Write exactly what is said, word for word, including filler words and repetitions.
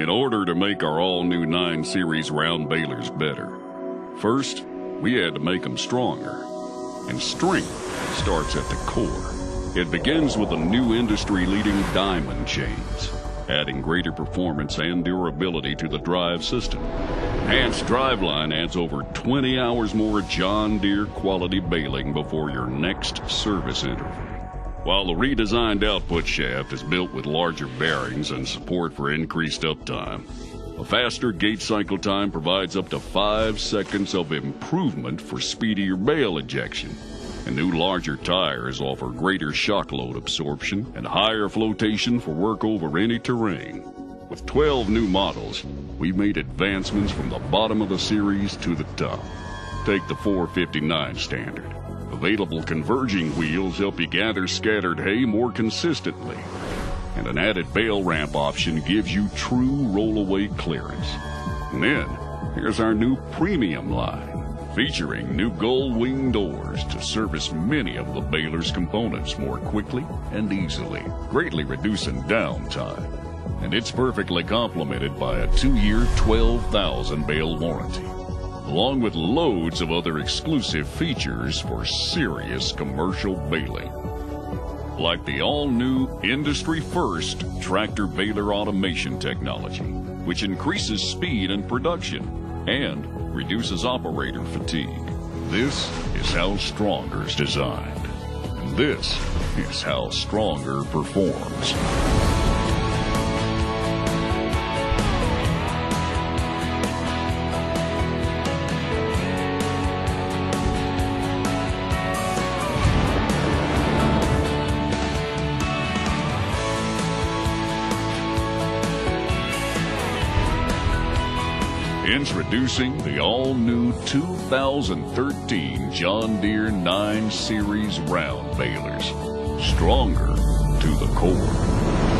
in order to make our all-new nine series round balers better. First, we had to make them stronger. And strength starts at the core. It begins with the new industry-leading diamond chains, adding greater performance and durability to the drive system. Enhanced driveline adds over twenty hours more John Deere quality baling before your next service interval. While the redesigned output shaft is built with larger bearings and support for increased uptime, a faster gate cycle time provides up to five seconds of improvement for speedier bale ejection. And new larger tires offer greater shock load absorption and higher flotation for work over any terrain. With twelve new models, we've made advancements from the bottom of the series to the top. Take the four fifty-nine standard. Available converging wheels help you gather scattered hay more consistently. And an added bale ramp option gives you true rollaway clearance. And then, here's our new premium line, featuring new gold wing doors to service many of the baler's components more quickly and easily, greatly reducing downtime. And it's perfectly complemented by a two-year, twelve thousand bale warranty, along with loads of other exclusive features for serious commercial baling. Like the all-new, industry-first tractor baler automation technology, which increases speed in production and reduces operator fatigue. This is how stronger is designed. And this is how stronger performs. Introducing the all-new two thousand thirteen John Deere nine series Round Balers, stronger to the core.